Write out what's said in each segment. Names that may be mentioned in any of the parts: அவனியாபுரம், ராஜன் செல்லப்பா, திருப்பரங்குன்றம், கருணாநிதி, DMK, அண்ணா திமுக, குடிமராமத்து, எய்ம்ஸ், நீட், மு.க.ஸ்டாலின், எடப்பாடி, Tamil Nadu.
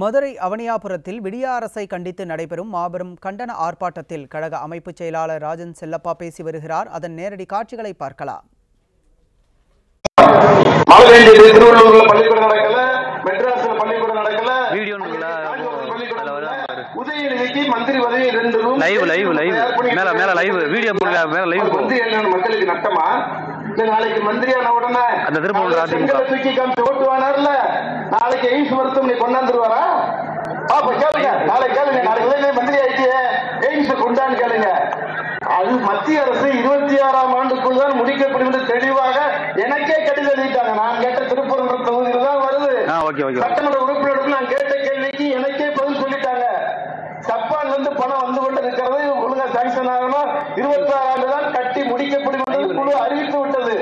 மதுரை அவனியாபுரத்தில் விடிய அரசை கண்டித்து நடைபெறும் மாபெரும் கண்டன ஆர்ப்பாட்டத்தில் கழக அமைப்புச் செயலாளர் ராஜன் செல்லப்பா பேசி வருகிறார். அதன் நேரடி காட்சிகளை பார்க்கலாம். நாளைக்கு மந்திரியான உடனே அந்த திருப்பரங்குன்றம் நாளைக்கு நீ கொண்டாந்துருவாரா பாப்பா கேளுங்க. நாளைக்கு கேளுங்க, நாளைக்கு மந்திரி ஆயிட்டியே எய்ம்ஸ் கொண்டான்னு கேளுங்க. அது மத்திய அரசு 26ஆம் ஆண்டுக்குள் தான் முடிக்கப்படும் என்று தெளிவாக எனக்கே கடிதம் எழுதிட்டாங்க. நான் கேட்ட திருப்பரங்குன்றம் தொகுதியில் தான் வருது. சட்டமன்ற உறுப்பினருக்கு நான் கேட்ட கேள்விக்கு எனக்கே பதில் சொல்லிட்டாங்க. ஜப்பான்ல இருந்து பணம் வந்து கொண்டு இருக்கிறது, ஒழுங்கா சாங்ஷன் ஆகணும். 26 ஆண்டு தான் கட்டி முடிக்கப்படும் என்று குழு அறிவித்து விட்டது.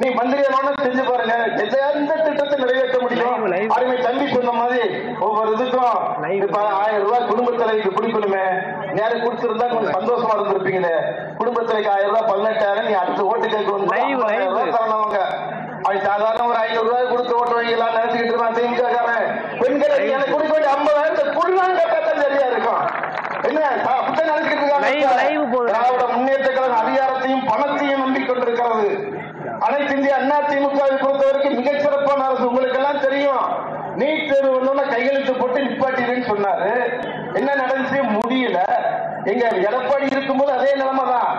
நீ மந்திரியமான செஞ்சு பாருங்க, எந்த திட்டத்தை நிறைவேற்ற முடியும். அருமை தம்பி சொன்ன மாதிரி ஒவ்வொரு இதுக்கும் 1000 ரூபாய் குடும்ப தலைக்கு குடிக்கணுமே. நேரம் குடிச்சிருந்தா கொஞ்சம் சந்தோஷமா இருந்திருப்பீங்களே. குடும்ப தலைக்கு 1000 ரூபாய் 18,000 நீ அடுத்து ஓட்டு கேட்கணும். அவன் சாதாரண ஒரு 500 ரூபாய் கொடுத்து ஓட்டு வாங்கலாம் நினைச்சுக்கிட்டு இருக்கான். செய்யாக்காரன் பெண்களை எனக்கு குடிக்க வேண்டிய 50,000 குடிவாங்க கேட்டாதான் சரியா இருக்கும். என்ன நினைச்சிட்டு இருக்காங்க? திராவிட முன்னேற்ற கழக அதிகாரத்தையும் பணத்தையும் நம்பிக்கொண்டிருக்கிறது. அனைத்து இந்திய அண்ணா திமுகவை பொறுத்தவரைக்கு மிகச்சிறப்பான அரசு. உங்களுக்கு எல்லாம் தெரியும், நீட் தேர்வு வந்தோம்னா கையெழுத்து போட்டு நிப்பாட்டிடுன்னு சொன்னாரு. என்ன நடந்துச்சு? முடியல. எங்க எடப்பாடி இருக்கும்போது அதே நிலைமை தான்.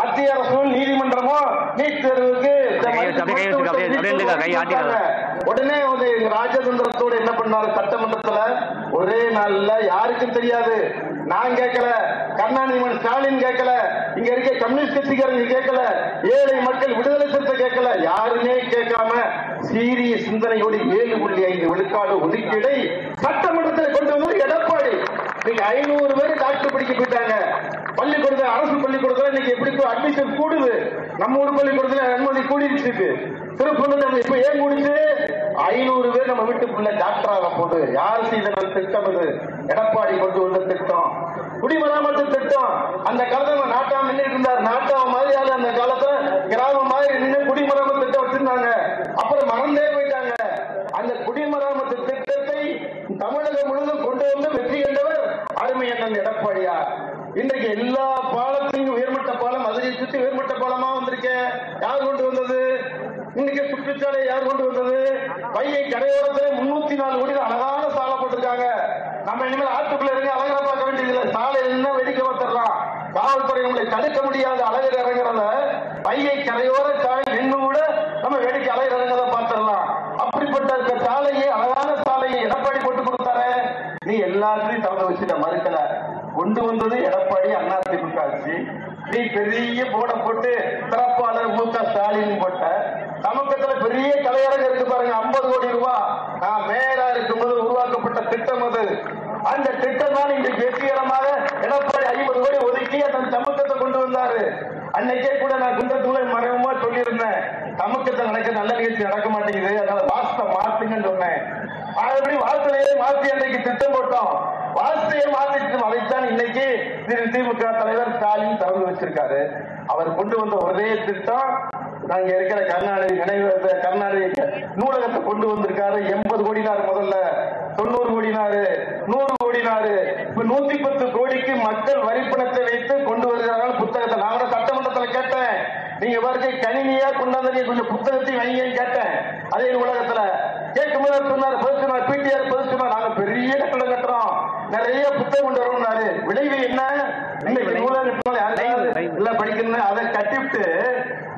மத்திய அரசும் நீதிமன்றமும் நீட் தேர்வுக்கு உடனே ராஜதந்திரத்தோடு என்ன பண்ணாரு? சட்டமன்றத்துல ஒரே நாள்ல யாருக்கும் தெரியாது. நான் கேட்கல, கருணாநிதி ஸ்டாலின் கேட்கல, இங்க இருக்க கம்யூனிஸ்ட் கட்சிக்காரங்க கேட்கல, ஏழை மக்கள் விடுதலை சிறுத்தை கேட்கல, யாருமே கேட்காம சீரிய சிந்தனையோடு 7.5 விழுக்காடு ஒதுக்கீடை சட்டமன்றத்தில் கொண்டு வந்து எடப்பாடி. இன்னைக்கு 500 பேர் டாக்டர் படிக்க போயிட்டாங்க. பள்ளிக்கூடத்துல, அரசு பள்ளிக்கூடத்துல இன்னைக்கு எப்படி அட்மிஷன் கூடுது? நம்ம ஊர் பள்ளிக்கூடத்துல அனுமதி கூடிடுச்சு. திருப்பூர்ல இப்ப ஏன் கூடுச்சு? 500 பேர் நம்ம வீட்டுக்குள்ள டாக்டர் ஆக போகுது. யார் செய்த திட்டம் இது? எடப்பாடி கொண்டு வந்த திட்டம், குடிமராமத்து திட்டம். அந்த காலத்துல நாட்டாம நின்றுட்டு இருந்தார். நாட்டாம மாதிரி யாரு அந்த காலத்துல கிராமம் மாதிரி நின்று குடிமராமத்து திட்டம் வச்சிருந்தாங்க. அப்புறம் மறந்தே போயிட்டாங்க. அந்த குடிமராமத்து திட்டத்தை தமிழகம் முழுவதும் கொண்டு வந்து வெற்றி கண்டவர் அருமை அண்ணன் எடப்பாடியார். இன்றைக்கு எல்லா பாலத்திலும் உயர்மட்ட பாலம், மதுரையை சுற்றி உயர்மட்ட பாலமா வந்திருக்கேன். யார் கொண்டு வந்தது? இன்னைக்கு சுற்றுச்சாலை யார் கொண்டு வந்தது? பையை கரையோரத்துல 304 கோடி அழகான சாலை போட்டிருக்காங்க. நம்ம இனிமேல் ஆட்டுக்குள்ள இருந்து அழகா பார்க்க வேண்டியதில்லை. சாலையில இருந்தா வெடிக்க வந்துடலாம். காவல்துறை நம்மளை தடுக்க முடியாத அழகில் இறங்குறத பையை கரையோர சாலை நின்று கூட நம்ம வேடிக்கை அழகில் இறங்குறத பார்த்துடலாம். அப்படிப்பட்ட சாலையை, அழகான சாலையை எடப்பாடி போட்டு கொடுத்தாரு. நீ எல்லாத்தையும் தவறு வச்சுட்ட, மறுக்கல. கொண்டு வந்தது எடப்பாடி அண்ணா திமுக ஆட்சி. நீ பெரிய போட போட்டு சிறப்பாளர் மு.க.ஸ்டாலின் போட்ட சமக்கத்துல பெரிய கலையரங்க இருக்கு பாருங்க. 50 கோடி ரூபாய் நான் மேலா இருக்கும்போது உருவாக்கப்பட்ட திட்டம் அது. அந்த திட்டம் தான் இன்றைக்கு வெற்றிகரமாக எடப்பாடி 50 கோடி ஒதுக்கி அதன் சமக்கத்தை கொண்டு வந்தாரு. அன்னைக்கே கூட நான் குண்டத்துல மறைமுகமா சொல்லியிருந்தேன், சமக்கத்தில் நடக்க நல்ல நிகழ்ச்சி நடக்க மாட்டேங்குது, அதனால வாஸ்தை மாத்துங்கன்னு சொன்னேன். அதுபடி வார்த்தையிலேயே மாற்றி அன்றைக்கு திட்டம் போட்டோம். வார்த்தையை மாற்றிட்டு அதைத்தான் இன்னைக்கு திமுக தலைவர் ஸ்டாலின் திறந்து வச்சிருக்காரு. அவர் கொண்டு வந்த ஒரே திட்டம், நாங்க இருக்கிற கருணாநிதி நினைவு கருணாநிதி நூலகத்தை கொண்டு வந்திருக்காரு. 80 கோடினாரு, முதல்ல 90 கோடினாரு, 100 கோடினாரு, இப்ப 110 கோடிக்கு மக்கள் வரிப்பணத்தை வைத்து கொண்டு வருகிறார்கள் புத்தகத்தை. நான் கூட சட்டமன்றத்தில் கேட்டேன், நீங்க பாருங்க கணினியா கொண்டாந்து கொஞ்சம் புத்தகத்தை வாங்கியன்னு கேட்டேன். அதே உலகத்துல கேட்கும்போது சொன்னார், பதில் பிடிஆர் பதில் நாங்க பெரிய கட்டணம் கட்டுறோம், நிறைய புத்தகம் கொண்டு வரும்னாரு. விளைவு என்ன? இன்னைக்கு நூலகம் படிக்கணும். அதை கட்டிவிட்டு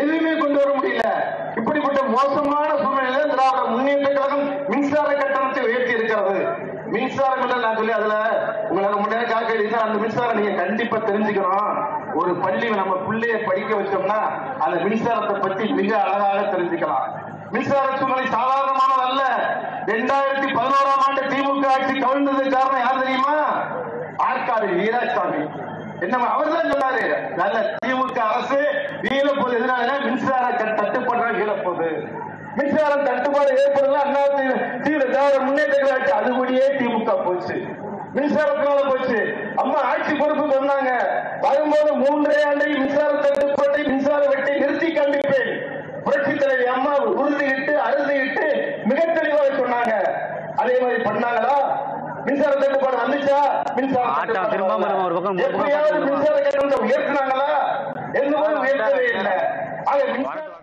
எதுவுமே கொண்டு வர முடியல. இப்படிப்பட்ட மோசமான சூழ்நிலையில திராவிட முன்னேற்ற கழகம் மின்சார கட்டணத்தை உயர்த்தி இருக்கிறது. மின்சாரம் இல்ல நான் சொல்லி அதுல உங்களுக்கு முன்னாடி காக்க அந்த மின்சாரம் நீங்க கண்டிப்பா தெரிஞ்சுக்கணும். ஒரு பள்ளி நம்ம பிள்ளைய படிக்க வச்சோம்னா அந்த மின்சாரத்தை பத்தி மிக அழகாக தெரிஞ்சுக்கலாம். மின்சார சூழ்நிலை சாதாரணமானது அல்ல. 2011ஆம் ஆண்டு திமுக ஆட்சி கவிழ்ந்தது காரணம் யார் தெரியுமா? எடப்பாடி வீராசாமி என்னமா அவர் தான் சொன்னாரு, நல்ல திமுக அரசு வீழ போது. எதனால மின்சார தட்டுப்பாடு வீழ போகுது, மின்சாரம் தட்டுப்பாடு ஏற்படுது. அண்ணா திமுக முன்னேற்ற அது கூடியே திமுக போச்சு, மின்சாரத்தினால போச்சு. அம்மா ஆட்சி பொறுப்புக்கு வந்தாங்க, வரும்போது 3 ஆண்டை மின்சார தட்டுப்பாட்டை மின்சார வெட்டை நிறுத்தி கண்டிப்பேன் புரட்சித் தலைவி அம்மா உறுதியிட்டு அறுதியிட்டு மிக தெளிவாக சொன்னாங்க. அதே மாதிரி பண்ணாங்களா? மின்சார தட்டுப்பாடு வந்துச்சா? மின்சாரம் எப்படியாவது மின்சார கட்டணத்தை உயர்த்தினாங்களா? என்ன உயர்த்தவே இல்லை.